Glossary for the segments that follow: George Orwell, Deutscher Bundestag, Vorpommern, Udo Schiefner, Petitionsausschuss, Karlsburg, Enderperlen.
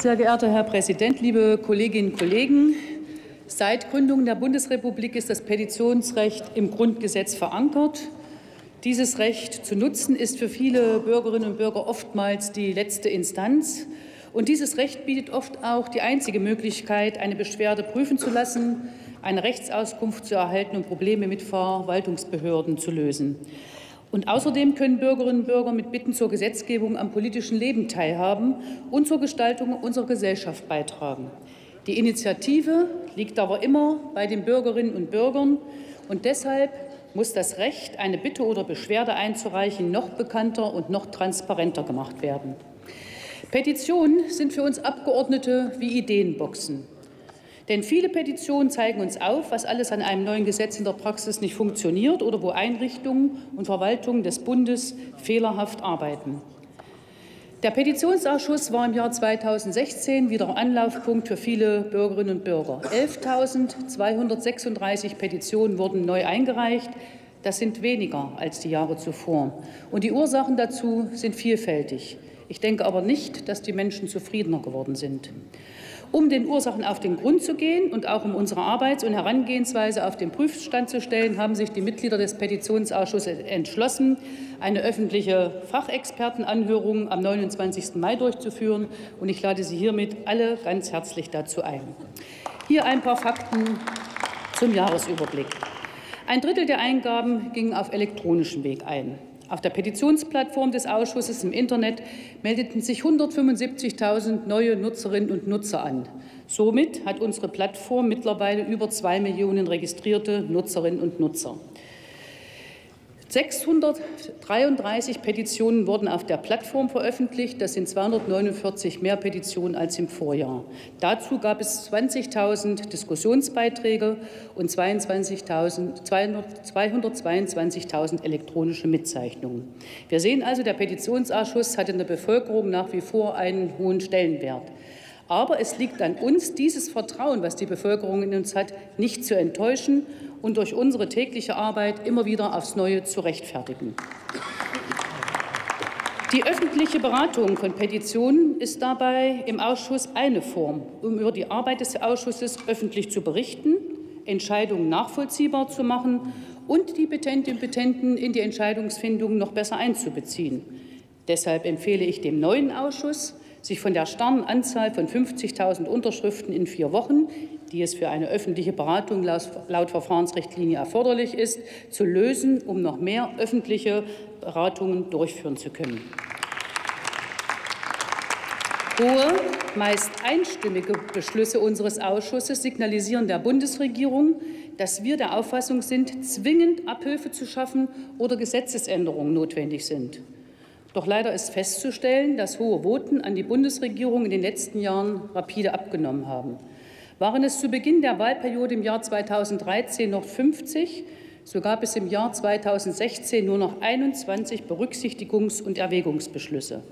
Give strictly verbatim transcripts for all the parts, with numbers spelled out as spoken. Sehr geehrter Herr Präsident, liebe Kolleginnen und Kollegen! Seit Gründung der Bundesrepublik ist das Petitionsrecht im Grundgesetz verankert. Dieses Recht zu nutzen, ist für viele Bürgerinnen und Bürger oftmals die letzte Instanz. Und dieses Recht bietet oft auch die einzige Möglichkeit, eine Beschwerde prüfen zu lassen, eine Rechtsauskunft zu erhalten und Probleme mit Verwaltungsbehörden zu lösen. Und außerdem können Bürgerinnen und Bürger mit Bitten zur Gesetzgebung am politischen Leben teilhaben und zur Gestaltung unserer Gesellschaft beitragen. Die Initiative liegt aber immer bei den Bürgerinnen und Bürgern, und deshalb muss das Recht, eine Bitte oder Beschwerde einzureichen, noch bekannter und noch transparenter gemacht werden. Petitionen sind für uns Abgeordnete wie Ideenboxen. Denn viele Petitionen zeigen uns auf, was alles an einem neuen Gesetz in der Praxis nicht funktioniert oder wo Einrichtungen und Verwaltungen des Bundes fehlerhaft arbeiten. Der Petitionsausschuss war im Jahr zweitausendsechzehn wieder Anlaufpunkt für viele Bürgerinnen und Bürger. elftausendzweihundertsechsunddreißig Petitionen wurden neu eingereicht. Das sind weniger als die Jahre zuvor. Und die Ursachen dazu sind vielfältig. Ich denke aber nicht, dass die Menschen zufriedener geworden sind. Um den Ursachen auf den Grund zu gehen und auch um unsere Arbeits- und Herangehensweise auf den Prüfstand zu stellen, haben sich die Mitglieder des Petitionsausschusses entschlossen, eine öffentliche Fachexpertenanhörung am neunundzwanzigsten Mai durchzuführen. Und ich lade Sie hiermit alle ganz herzlich dazu ein. Hier ein paar Fakten zum Jahresüberblick. Ein Drittel der Eingaben gingen auf elektronischem Weg ein. Auf der Petitionsplattform des Ausschusses im Internet meldeten sich hundertfünfundsiebzigtausend neue Nutzerinnen und Nutzer an. Somit hat unsere Plattform mittlerweile über zwei Millionen registrierte Nutzerinnen und Nutzer. sechshundertdreiunddreißig Petitionen wurden auf der Plattform veröffentlicht. Das sind zweihundertneunundvierzig mehr Petitionen als im Vorjahr. Dazu gab es zwanzigtausend Diskussionsbeiträge und zweihundertzweiundzwanzigtausend elektronische Mitzeichnungen. Wir sehen also, der Petitionsausschuss hat in der Bevölkerung nach wie vor einen hohen Stellenwert. Aber es liegt an uns, dieses Vertrauen, was die Bevölkerung in uns hat, nicht zu enttäuschen und durch unsere tägliche Arbeit immer wieder aufs Neue zu rechtfertigen. Die öffentliche Beratung von Petitionen ist dabei im Ausschuss eine Form, um über die Arbeit des Ausschusses öffentlich zu berichten, Entscheidungen nachvollziehbar zu machen und die Petentinnen und Petenten in die Entscheidungsfindung noch besser einzubeziehen. Deshalb empfehle ich dem neuen Ausschuss, sich von der starren Anzahl von fünfzigtausend Unterschriften in vier Wochen, die es für eine öffentliche Beratung laut Verfahrensrichtlinie erforderlich ist, zu lösen, um noch mehr öffentliche Beratungen durchführen zu können. Hohe, meist einstimmige Beschlüsse unseres Ausschusses signalisieren der Bundesregierung, dass wir der Auffassung sind, zwingend Abhilfe zu schaffen oder Gesetzesänderungen notwendig sind. Doch leider ist festzustellen, dass hohe Voten an die Bundesregierung in den letzten Jahren rapide abgenommen haben. Waren es zu Beginn der Wahlperiode im Jahr zweitausenddreizehn noch fünfzig, so gab es im Jahr zweitausendsechzehn nur noch einundzwanzig Berücksichtigungs- und Erwägungsbeschlüsse.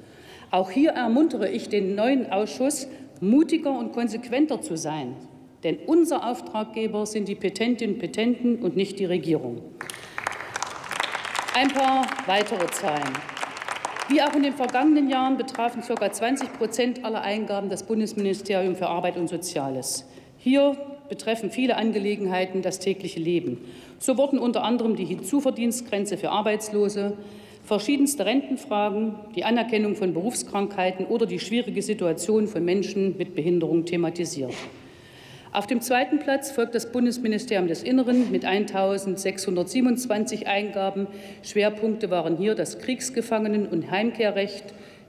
Auch hier ermuntere ich den neuen Ausschuss, mutiger und konsequenter zu sein. Denn unser Auftraggeber sind die Petentinnen und Petenten und nicht die Regierung. Ein paar weitere Zahlen. Wie auch in den vergangenen Jahren betrafen ca. zwanzig Prozent aller Eingaben das Bundesministerium für Arbeit und Soziales. Hier betreffen viele Angelegenheiten das tägliche Leben. So wurden unter anderem die Hinzuverdienstgrenze für Arbeitslose, verschiedenste Rentenfragen, die Anerkennung von Berufskrankheiten oder die schwierige Situation von Menschen mit Behinderung thematisiert. Auf dem zweiten Platz folgt das Bundesministerium des Inneren mit eintausendsechshundertsiebenundzwanzig Eingaben. Schwerpunkte waren hier das Kriegsgefangenen- und Heimkehrrecht,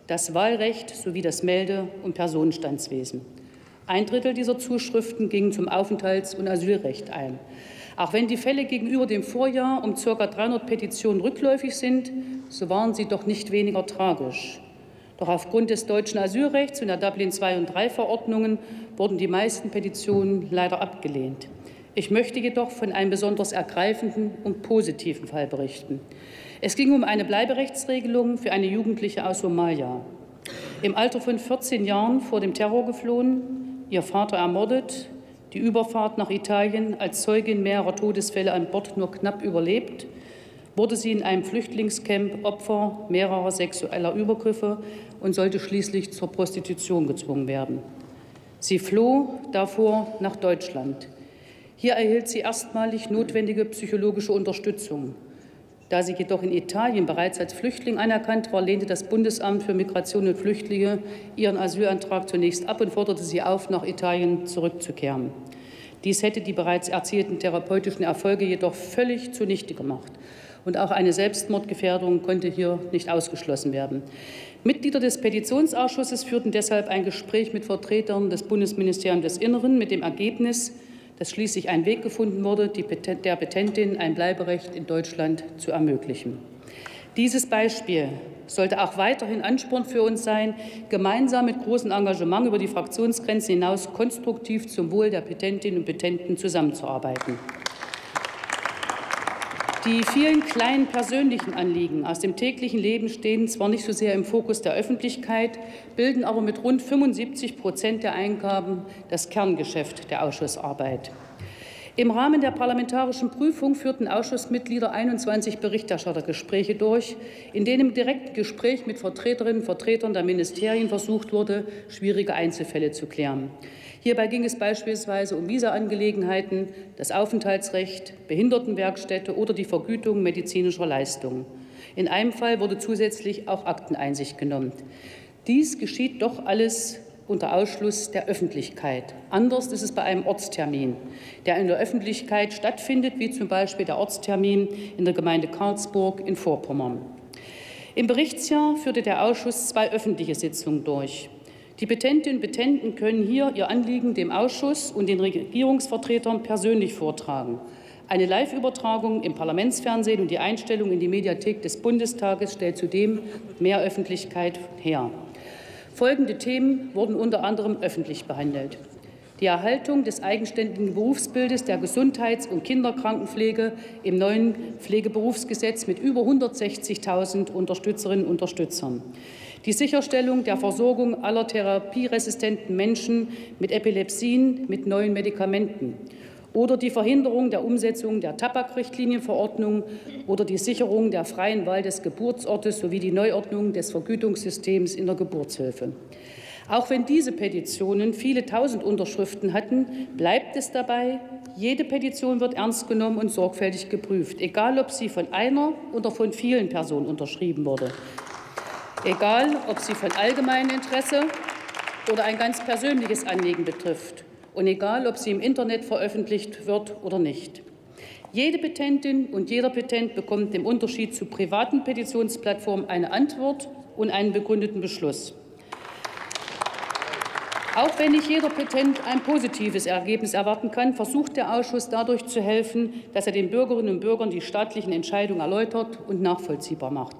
das Wahlrecht sowie das Melde- und Personenstandswesen. Ein Drittel dieser Zuschriften gingen zum Aufenthalts- und Asylrecht ein. Auch wenn die Fälle gegenüber dem Vorjahr um ca. dreihundert Petitionen rückläufig sind, so waren sie doch nicht weniger tragisch. Doch aufgrund des deutschen Asylrechts und der Dublin zwei und drei Verordnungen wurden die meisten Petitionen leider abgelehnt. Ich möchte jedoch von einem besonders ergreifenden und positiven Fall berichten. Es ging um eine Bleiberechtsregelung für eine Jugendliche aus Somalia. Im Alter von vierzehn Jahren vor dem Terror geflohen, ihr Vater ermordet, die Überfahrt nach Italien als Zeugin mehrerer Todesfälle an Bord nur knapp überlebt, wurde sie in einem Flüchtlingscamp Opfer mehrerer sexueller Übergriffe und sollte schließlich zur Prostitution gezwungen werden. Sie floh davor nach Deutschland. Hier erhielt sie erstmalig notwendige psychologische Unterstützung. Da sie jedoch in Italien bereits als Flüchtling anerkannt war, lehnte das Bundesamt für Migration und Flüchtlinge ihren Asylantrag zunächst ab und forderte sie auf, nach Italien zurückzukehren. Dies hätte die bereits erzielten therapeutischen Erfolge jedoch völlig zunichte gemacht. Und auch eine Selbstmordgefährdung konnte hier nicht ausgeschlossen werden. Mitglieder des Petitionsausschusses führten deshalb ein Gespräch mit Vertretern des Bundesministeriums des Inneren mit dem Ergebnis, dass schließlich ein Weg gefunden wurde, der Petentin ein Bleiberecht in Deutschland zu ermöglichen. Dieses Beispiel sollte auch weiterhin Ansporn für uns sein, gemeinsam mit großem Engagement über die Fraktionsgrenzen hinaus konstruktiv zum Wohl der Petentinnen und Petenten zusammenzuarbeiten. Die vielen kleinen persönlichen Anliegen aus dem täglichen Leben stehen zwar nicht so sehr im Fokus der Öffentlichkeit, bilden aber mit rund fünfundsiebzig Prozent der Eingaben das Kerngeschäft der Ausschussarbeit. Im Rahmen der parlamentarischen Prüfung führten Ausschussmitglieder einundzwanzig Berichterstattergespräche durch, in denen im direkten Gespräch mit Vertreterinnen und Vertretern der Ministerien versucht wurde, schwierige Einzelfälle zu klären. Hierbei ging es beispielsweise um Visa-Angelegenheiten, das Aufenthaltsrecht, Behindertenwerkstätte oder die Vergütung medizinischer Leistungen. In einem Fall wurde zusätzlich auch Akteneinsicht genommen. Dies geschieht doch alles unter Ausschluss der Öffentlichkeit. Anders ist es bei einem Ortstermin, der in der Öffentlichkeit stattfindet, wie zum Beispiel der Ortstermin in der Gemeinde Karlsburg in Vorpommern. Im Berichtsjahr führte der Ausschuss zwei öffentliche Sitzungen durch. Die Petentinnen und Petenten können hier ihr Anliegen dem Ausschuss und den Regierungsvertretern persönlich vortragen. Eine Live-Übertragung im Parlamentsfernsehen und die Einstellung in die Mediathek des Bundestages stellt zudem mehr Öffentlichkeit her. Folgende Themen wurden unter anderem öffentlich behandelt: die Erhaltung des eigenständigen Berufsbildes der Gesundheits- und Kinderkrankenpflege im neuen Pflegeberufsgesetz mit über hundertsechzigtausend Unterstützerinnen und Unterstützern, die Sicherstellung der Versorgung aller therapieresistenten Menschen mit Epilepsien mit neuen Medikamenten oder die Verhinderung der Umsetzung der Tabakrichtlinienverordnung oder die Sicherung der freien Wahl des Geburtsortes sowie die Neuordnung des Vergütungssystems in der Geburtshilfe. Auch wenn diese Petitionen viele tausend Unterschriften hatten, bleibt es dabei, jede Petition wird ernst genommen und sorgfältig geprüft, egal ob sie von einer oder von vielen Personen unterschrieben wurde, egal ob sie von allgemeinem Interesse oder ein ganz persönliches Anliegen betrifft und egal ob sie im Internet veröffentlicht wird oder nicht. Jede Petentin und jeder Petent bekommt im Unterschied zu privaten Petitionsplattformen eine Antwort und einen begründeten Beschluss. Auch wenn nicht jeder Petent ein positives Ergebnis erwarten kann, versucht der Ausschuss dadurch zu helfen, dass er den Bürgerinnen und Bürgern die staatlichen Entscheidungen erläutert und nachvollziehbar macht.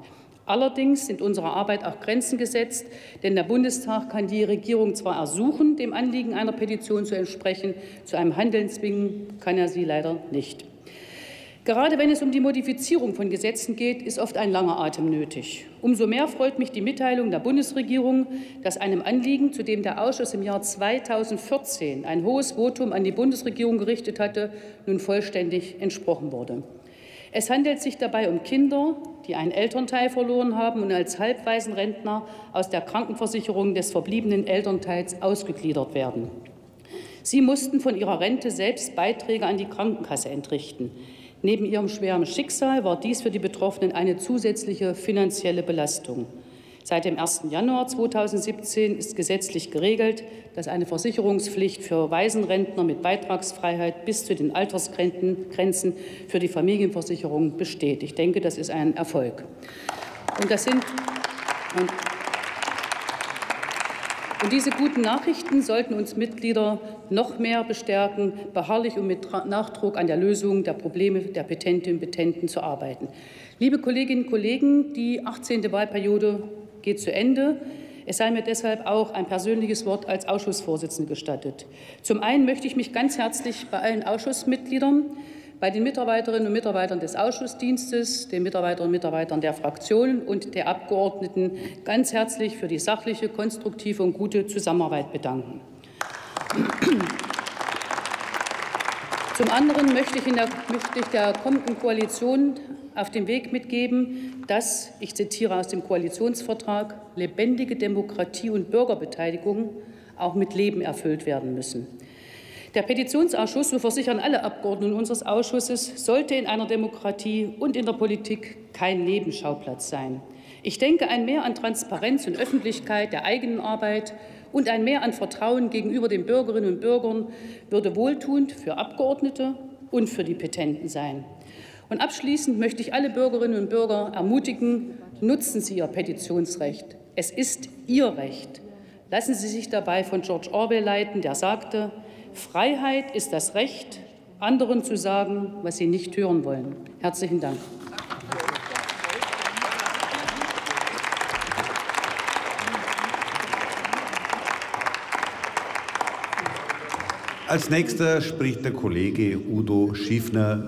Allerdings sind unserer Arbeit auch Grenzen gesetzt, denn der Bundestag kann die Regierung zwar ersuchen, dem Anliegen einer Petition zu entsprechen, zu einem Handeln zwingen kann er sie leider nicht. Gerade wenn es um die Modifizierung von Gesetzen geht, ist oft ein langer Atem nötig. Umso mehr freut mich die Mitteilung der Bundesregierung, dass einem Anliegen, zu dem der Ausschuss im Jahr zweitausendvierzehn ein hohes Votum an die Bundesregierung gerichtet hatte, nun vollständig entsprochen wurde. Es handelt sich dabei um Kinder, die einen Elternteil verloren haben und als halbwaisen Rentner aus der Krankenversicherung des verbliebenen Elternteils ausgegliedert werden. Sie mussten von ihrer Rente selbst Beiträge an die Krankenkasse entrichten. Neben ihrem schweren Schicksal war dies für die Betroffenen eine zusätzliche finanzielle Belastung. Seit dem ersten Januar zweitausendsiebzehn ist gesetzlich geregelt, dass eine Versicherungspflicht für Waisenrentner mit Beitragsfreiheit bis zu den Altersgrenzen für die Familienversicherung besteht. Ich denke, das ist ein Erfolg. Und das sind und Und diese guten Nachrichten sollten uns Mitglieder noch mehr bestärken, beharrlich und mit Nachdruck an der Lösung der Probleme der Petentinnen und Petenten zu arbeiten. Liebe Kolleginnen und Kollegen, die achtzehnte Wahlperiode geht zu Ende. Es sei mir deshalb auch ein persönliches Wort als Ausschussvorsitzende gestattet. Zum einen möchte ich mich ganz herzlich bei allen Ausschussmitgliedern, bei den Mitarbeiterinnen und Mitarbeitern des Ausschussdienstes, den Mitarbeiterinnen und Mitarbeitern der Fraktionen und der Abgeordneten ganz herzlich für die sachliche, konstruktive und gute Zusammenarbeit bedanken. Zum Zum anderen möchte ich, in der, möchte ich der kommenden Koalition auf den Weg mitgeben, dass, ich zitiere aus dem Koalitionsvertrag, lebendige Demokratie und Bürgerbeteiligung auch mit Leben erfüllt werden müssen. Der Petitionsausschuss, so versichern alle Abgeordneten unseres Ausschusses, sollte in einer Demokratie und in der Politik kein Nebenschauplatz sein. Ich denke, ein Mehr an Transparenz und Öffentlichkeit der eigenen Arbeit und ein Mehr an Vertrauen gegenüber den Bürgerinnen und Bürgern würde wohltuend für Abgeordnete und für die Petenten sein. Und abschließend möchte ich alle Bürgerinnen und Bürger ermutigen, nutzen Sie Ihr Petitionsrecht. Es ist Ihr Recht. Lassen Sie sich dabei von George Orwell leiten, der sagte, Freiheit ist das Recht, anderen zu sagen, was sie nicht hören wollen. Herzlichen Dank. Als Nächster spricht der Kollege Udo Schiefner.